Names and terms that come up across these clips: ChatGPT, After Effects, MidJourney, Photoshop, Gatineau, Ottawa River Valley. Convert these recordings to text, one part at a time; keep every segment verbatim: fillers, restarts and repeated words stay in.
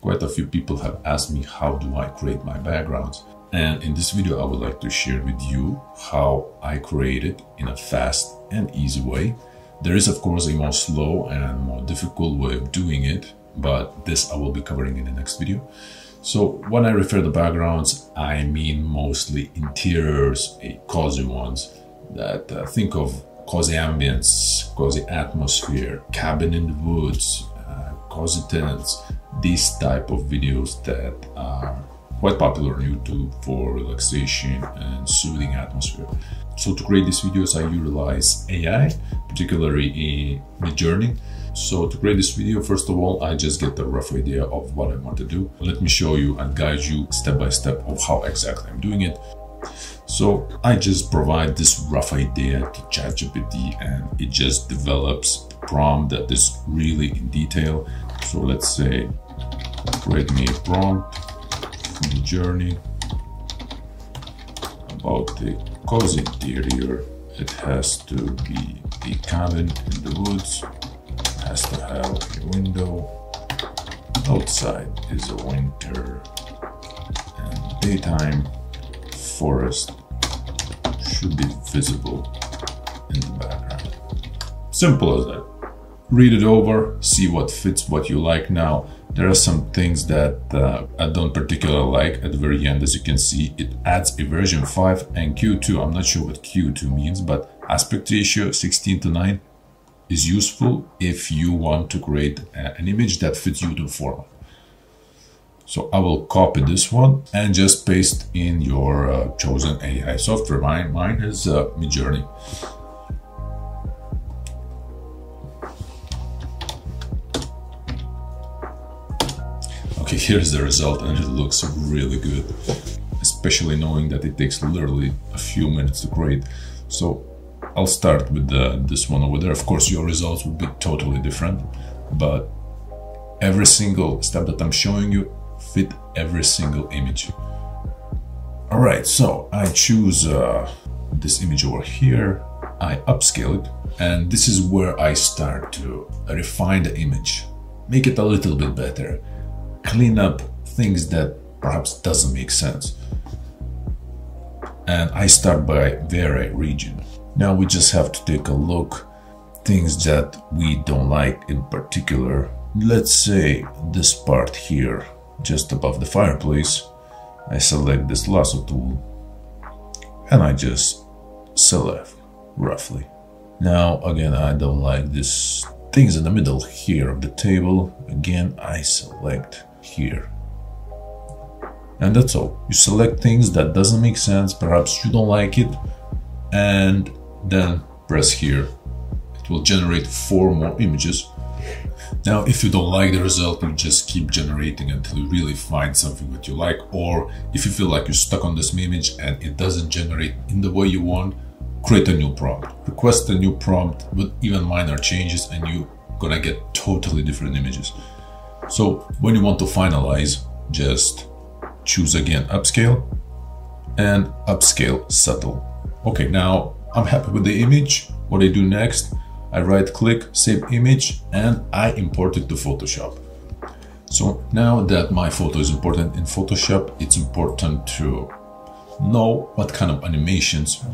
Quite a few people have asked me how do I create my backgrounds, and in this video I would like to share with you how I create it in a fast and easy way. There is of course a more slow and more difficult way of doing it, but this I will be covering in the next video. So when I refer to backgrounds, I mean mostly interiors, cozy ones that uh, think of cozy ambience, cozy atmosphere, cabin in the woods, uh, cozy tents, these type of videos that are quite popular on YouTube for relaxation and soothing atmosphere. So to create these videos, I utilize A I, particularly in MidJourney. So to create this video, first of all, I just get the rough idea of what I want to do. Let me show you and guide you step by step of how exactly I'm doing it. So I just provide this rough idea to ChatGPT and it just develops a prompt that is really in detail. So let's say, create me a prompt from MidJourney about the cozy interior. It has to be a cabin in the woods, it has to have a window, outside is a winter and daytime, forest should be visible in the background. Simple as that. Read it over, see what fits, what you like. Now there are some things that uh, I don't particularly like. At the very end, as you can see, it adds a version five and Q two. I'm not sure what Q two means, but aspect ratio sixteen to nine is useful if you want to create an image that fits you to format. So I will copy this one and just paste in your uh, chosen A I software. Mine, mine is uh, MidJourney. Okay, here's the result and it looks really good, especially knowing that it takes literally a few minutes to create. So I'll start with the, this one over there. Of course, your results will be totally different, but every single step that I'm showing you fit every single image. All right, so I choose uh, this image over here, I upscale it, and this is where I start to refine the image, make it a little bit better, clean up things that perhaps doesn't make sense. And I start by very region. Now we just have to take a look, things that we don't like in particular. Let's say this part here, just above the fireplace, I select this lasso tool and I just select roughly. Now again, I don't like these things in the middle here of the table. Again, I select here. And that's all. You select things that doesn't make sense, perhaps you don't like it, and then press here. It will generate four more images. Now, if you don't like the result, you just keep generating until you really find something that you like, or if you feel like you're stuck on this image and it doesn't generate in the way you want, create a new prompt. Request a new prompt with even minor changes and you're gonna get totally different images. So when you want to finalize, just choose again upscale and upscale subtle. Okay, now I'm happy with the image. What I do next, I right click, save image, and I import it to Photoshop. So now that my photo is important in Photoshop, it's important to know what kind of animations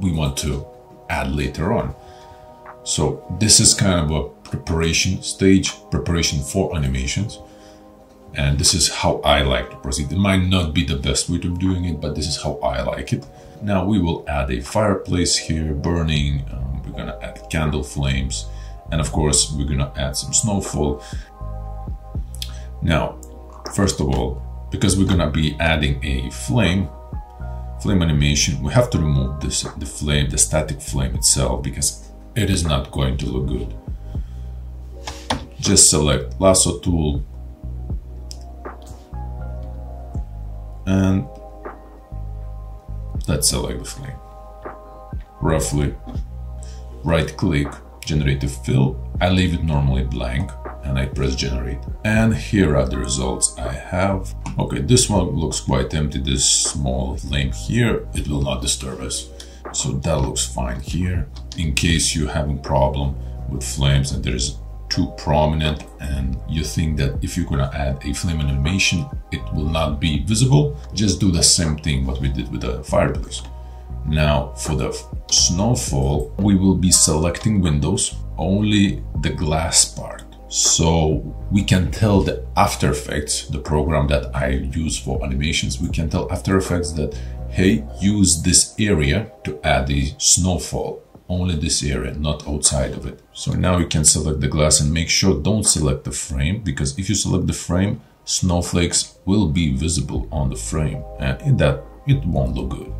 we want to add later on. So this is kind of a preparation stage, preparation for animations. And this is how I like to proceed. It might not be the best way of doing it, but this is how I like it. Now we will add a fireplace here, burning. Um, we're gonna add candle flames. And of course, we're gonna add some snowfall. Now, first of all, because we're gonna be adding a flame, flame animation, we have to remove this, the flame, the static flame itself, because it is not going to look good. Just select lasso tool, and let's select the flame. Roughly, right click, generate a fill. I leave it normally blank and I press generate. And here are the results I have. Okay, this one looks quite empty, this small flame here, it will not disturb us. So that looks fine here. In case you're having problem with flames and there's too prominent and you think that if you're gonna add a flame animation, it will not be visible, just do the same thing what we did with the fireplace. Now for the snowfall, we will be selecting windows, only the glass part. So we can tell the After Effects, the program that I use for animations, we can tell After Effects that, hey, use this area to add the snowfall. Only this area, not outside of it. So now you can select the glass and make sure don't select the frame, because if you select the frame, snowflakes will be visible on the frame, and in that it won't look good.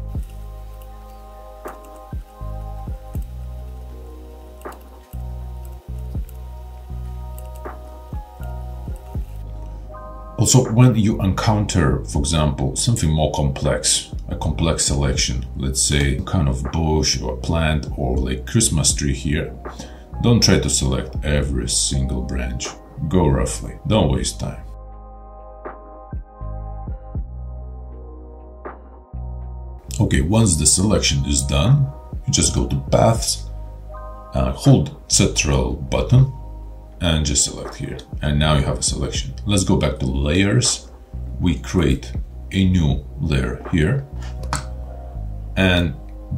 Also, when you encounter, for example, something more complex, a complex selection, let's say kind of bush or plant or like Christmas tree here, don't try to select every single branch. Go roughly, don't waste time. Okay, once the selection is done, you just go to paths, uh, hold central button and just select here, and now you have a selection. Let's go back to layers. We create a new layer here and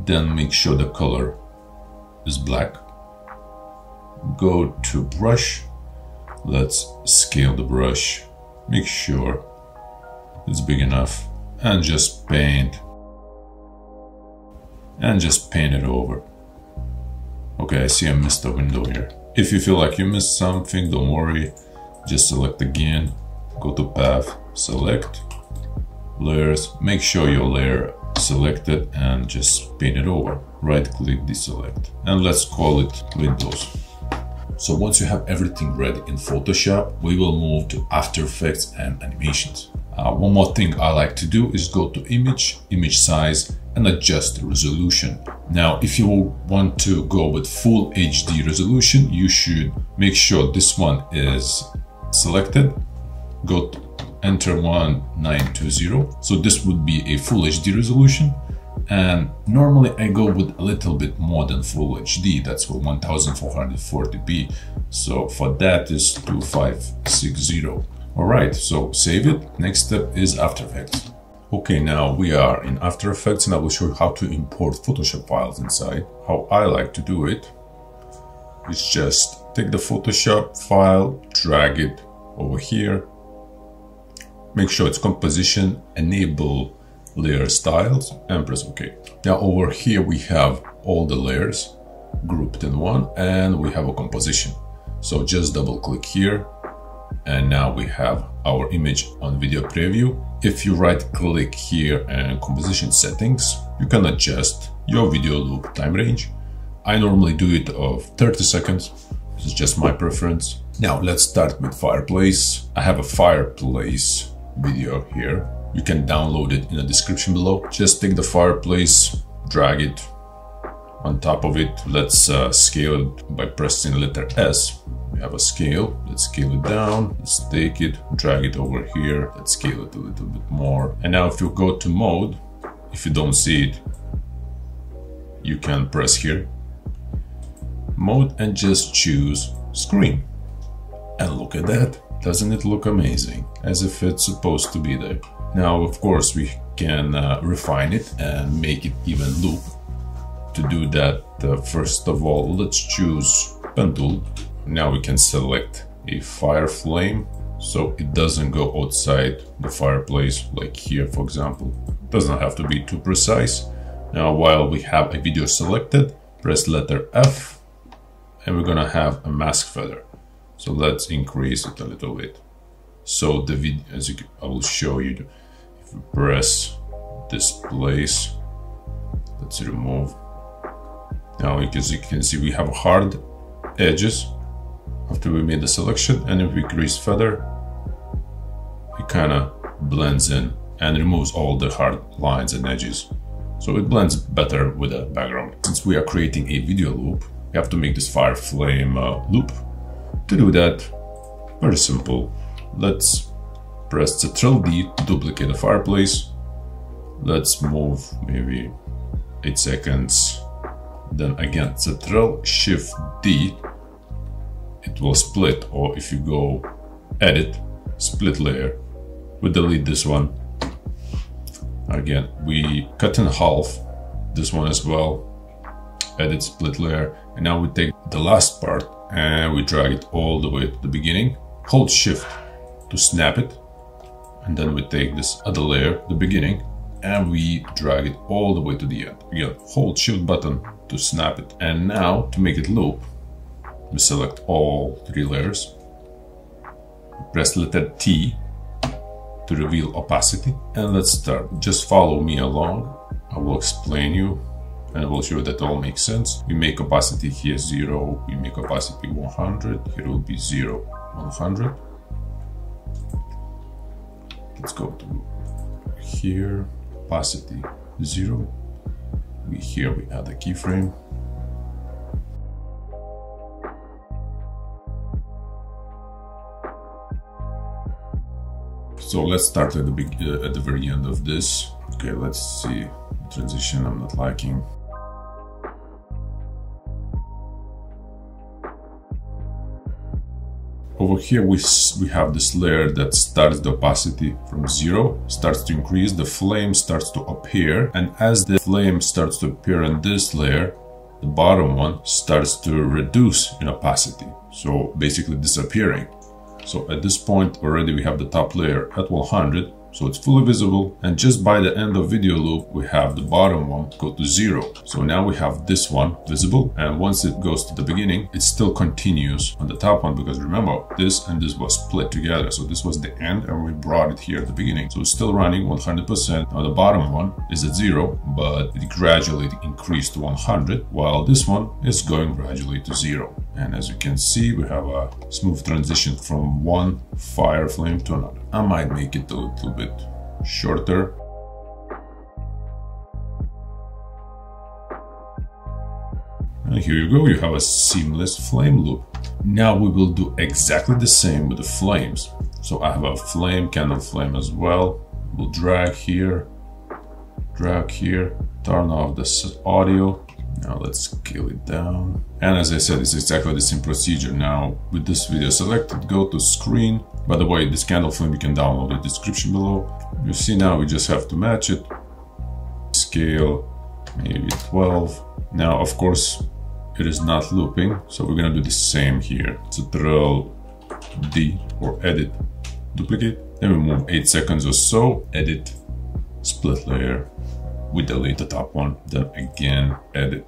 then make sure the color is black. Go to brush, let's scale the brush, make sure it's big enough, and just paint and just paint it over. Okay, I see I missed a window here. If you feel like you missed something, don't worry, just select again, go to path, select layers, make sure your layer selected and just paint it over. Right click, deselect, and let's call it windows. So once you have everything ready in Photoshop, we will move to After Effects and animations. Uh, one more thing I like to do is go to image, image size, and adjust the resolution. Now, if you want to go with full H D resolution, you should make sure this one is selected. Go to enter one nine two zero. So this would be a full H D resolution. And normally I go with a little bit more than full H D. That's for one thousand four hundred forty p. So for that is two five six zero. All right, so save it. Next step is After Effects. Okay, now we are in After Effects and I will show you how to import Photoshop files inside. How I like to do it is just take the Photoshop file, drag it over here, make sure it's composition, enable layer styles, and press OK. Now over here we have all the layers grouped in one and we have a composition. So just double click here and now we have our image on video preview. If you right click here and composition settings, you can adjust your video loop time range. I normally do it of thirty seconds. This is just my preference. Now let's start with fireplace. I have a fireplace video here. You can download it in the description below. Just take the fireplace, drag it on top of it. Let's uh, scale it by pressing letter S. We have a scale. Let's scale it down. Let's take it, drag it over here. Let's scale it a little bit more. And now if you go to mode, if you don't see it, you can press here, mode, and just choose screen. And look at that. Doesn't it look amazing? As if it's supposed to be there. Now, of course, we can uh, refine it and make it even loop. To do that, uh, first of all, let's choose pen tool. Now we can select a fire flame, so it doesn't go outside the fireplace, like here, for example. It doesn't have to be too precise. Now, while we have a video selected, press letter F, and we're gonna have a mask feather. So let's increase it a little bit. So the video, as you, I will show you, if you press this place, let's remove. Now, as you can see, we have hard edges after we made the selection, and if we crease feather, it kind of blends in and removes all the hard lines and edges. So it blends better with the background. Since we are creating a video loop, we have to make this fire flame uh, loop. To do that, very simple. Let's press Ctrl D to duplicate the fireplace. Let's move maybe eight seconds. Then again, Ctrl Shift D it will split, or if you go edit, split layer, we delete this one. Again, we cut in half this one as well, edit, split layer, and now we take the last part and we drag it all the way to the beginning, hold shift to snap it, and then we take this other layer, the beginning, and we drag it all the way to the end. Again, hold shift button to snap it, and now to make it loop, we select all three layers, press letter T to reveal opacity, and let's start. Just follow me along, I will explain you and I will show that all makes sense. We make opacity here zero, we make opacity one hundred, here will be zero, one hundred. Let's go to here, opacity zero, we, here we add a keyframe. So let's start at the big, uh, at the very end of this. Okay, let's see, transition I'm not liking. Over here we, we have this layer that starts the opacity from zero, starts to increase, the flame starts to appear, and as the flame starts to appear in this layer, the bottom one starts to reduce in opacity, so basically disappearing. So at this point already we have the top layer at one hundred, so it's fully visible, and just by the end of video loop we have the bottom one go to zero. So now we have this one visible, and once it goes to the beginning it still continues on the top one, because remember this and this was split together, so this was the end and we brought it here at the beginning, so it's still running one hundred percent. Now the bottom one is at zero, but it gradually increased to one hundred, while this one is going gradually to zero. And as you can see, we have a smooth transition from one fire flame to another. I might make it a little bit shorter. And here you go, you have a seamless flame loop. Now we will do exactly the same with the flames. So I have a flame, candle flame as well. We'll drag here, drag here, turn off this audio. Now let's scale it down, and as I said, it's exactly the same procedure. Now with this video selected, go to screen. By the way, this candle flame you can download in the description below. You see, now we just have to match it, scale maybe twelve. Now of course it is not looping, so we're gonna do the same here. So Ctrl D or edit, duplicate, then we move eight seconds or so, edit, split layer, we delete the top one, then again edit,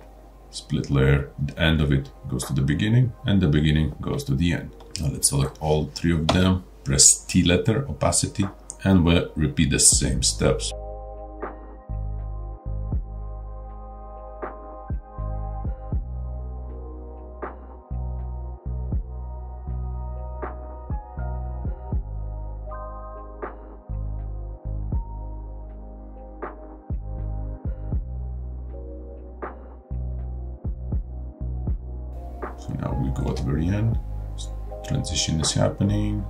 split layer, the end of it goes to the beginning and the beginning goes to the end. Now let's select all three of them, press T letter, opacity, and we'll repeat the same steps. So now we go at the very end, transition is happening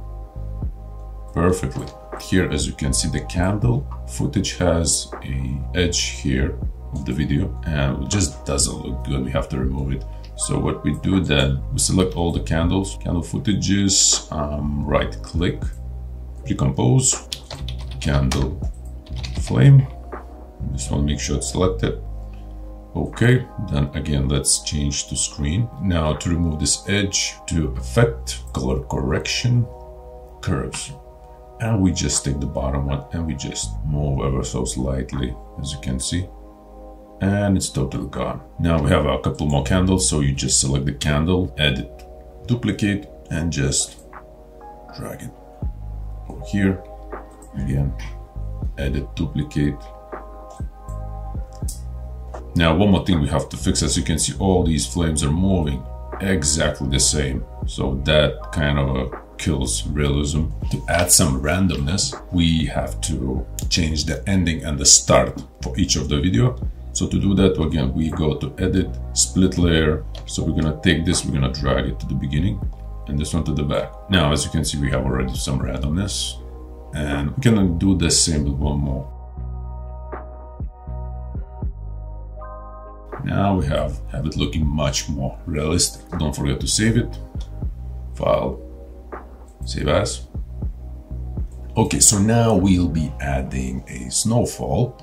perfectly. Here, as you can see, the candle footage has a edge here of the video and it just doesn't look good, we have to remove it. So what we do then, we select all the candles, candle footages, um, right click, recompose, candle flame, this one make sure it's selected. Okay, then again let's change to screen. Now to remove this edge, to effect, color correction, curves, and we just take the bottom one and we just move ever so slightly, as you can see, and it's totally gone. Now we have a couple more candles, so you just select the candle, edit, duplicate, and just drag it over here. Again, edit, duplicate. Now one more thing we have to fix, as you can see all these flames are moving exactly the same, so that kind of kills realism. To add some randomness, we have to change the ending and the start for each of the video. So to do that, again we go to edit, split layer, so we're gonna take this, we're gonna drag it to the beginning and this one to the back. Now as you can see we have already some randomness, and we can do the same with one more. Now we have, have it looking much more realistic. Don't forget to save it. file, save as. Okay, so now we'll be adding a snowfall,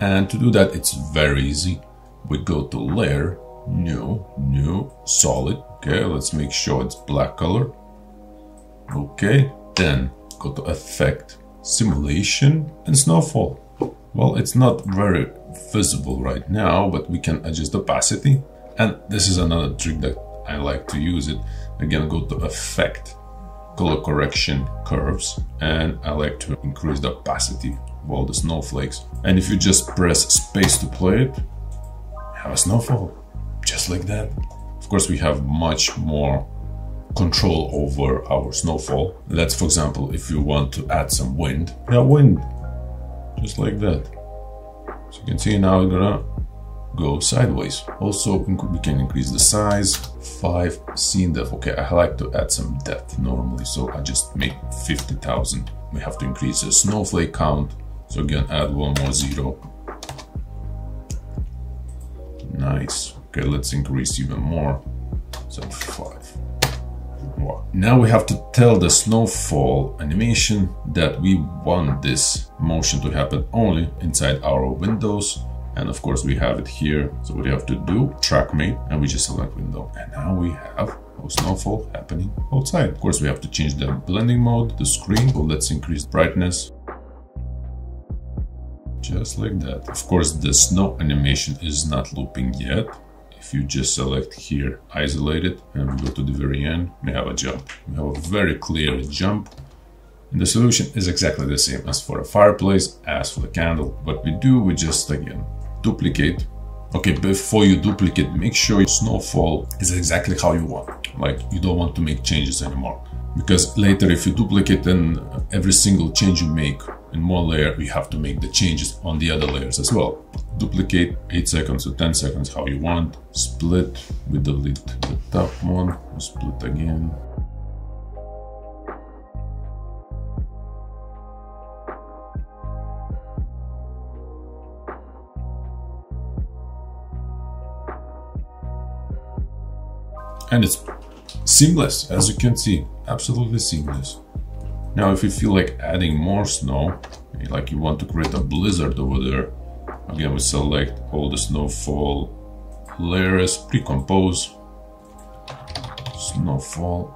and to do that it's very easy. We go to layer, new, new, solid. Okay, let's make sure it's black color. Okay, then go to effect, simulation, and snowfall. Well, it's not very visible right now, but we can adjust opacity. And this is another trick that I like to use it. Again, go to effect, color correction, curves, and I like to increase the opacity of all the snowflakes. And if you just press space to play it, have a snowfall, just like that. Of course, we have much more control over our snowfall. That's, for example, if you want to add some wind, yeah, wind, just like that. So you can see now it's gonna go sideways. Also, we can increase the size, five, scene depth. Okay, I like to add some depth normally, so I just make fifty thousand. We have to increase the snowflake count. So again, add one more zero. Nice. Okay, let's increase even more, so five. Wow. Now we have to tell the snowfall animation that we want this motion to happen only inside our windows, and of course we have it here. So what you have to do, track mate, and we just select window, and now we have our snowfall happening outside. Of course we have to change the blending mode, the screen, so let's increase brightness, just like that. Of course the snow animation is not looping yet. If you just select here, isolate it, and we go to the very end, we have a jump. We have a very clear jump. And the solution is exactly the same as for a fireplace, as for the candle. What we do, we just, again, duplicate. Okay, before you duplicate, make sure your snowfall is exactly how you want. Like, you don't want to make changes anymore. Because later, if you duplicate, then every single change you make in one layer, you have to make the changes on the other layers as well. Duplicate eight seconds or ten seconds, how you want. Split, we delete the top one, we split again. And it's seamless, as you can see, absolutely seamless. Now, if you feel like adding more snow, like you want to create a blizzard over there, again, we select all the snowfall layers, pre-compose, snowfall.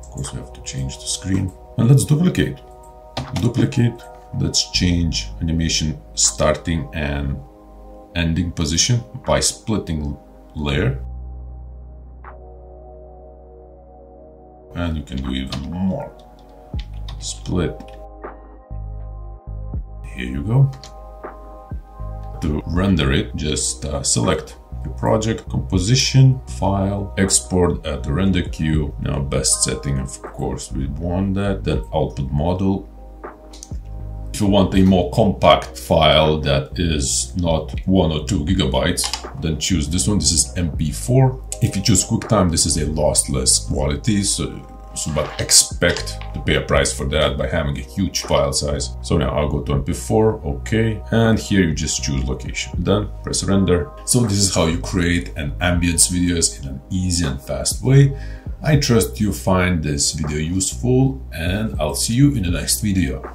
Of course, we have to change the screen. And let's duplicate. Duplicate, let's change animation starting and ending position by splitting layer. And you can do even more. Split. Here you go. To render it, just uh, select the project, composition, file, export at the render queue. Now best setting, of course, we want that. Then output model. If you want a more compact file that is not one or two gigabytes, then choose this one. This is M P four. If you choose QuickTime, this is a lossless quality, so, so but expect to pay a price for that by having a huge file size. So now I'll go to M P four, okay, and here you just choose location, then press render. So this is how you create an ambience videos in an easy and fast way. I trust you find this video useful, and I'll see you in the next video.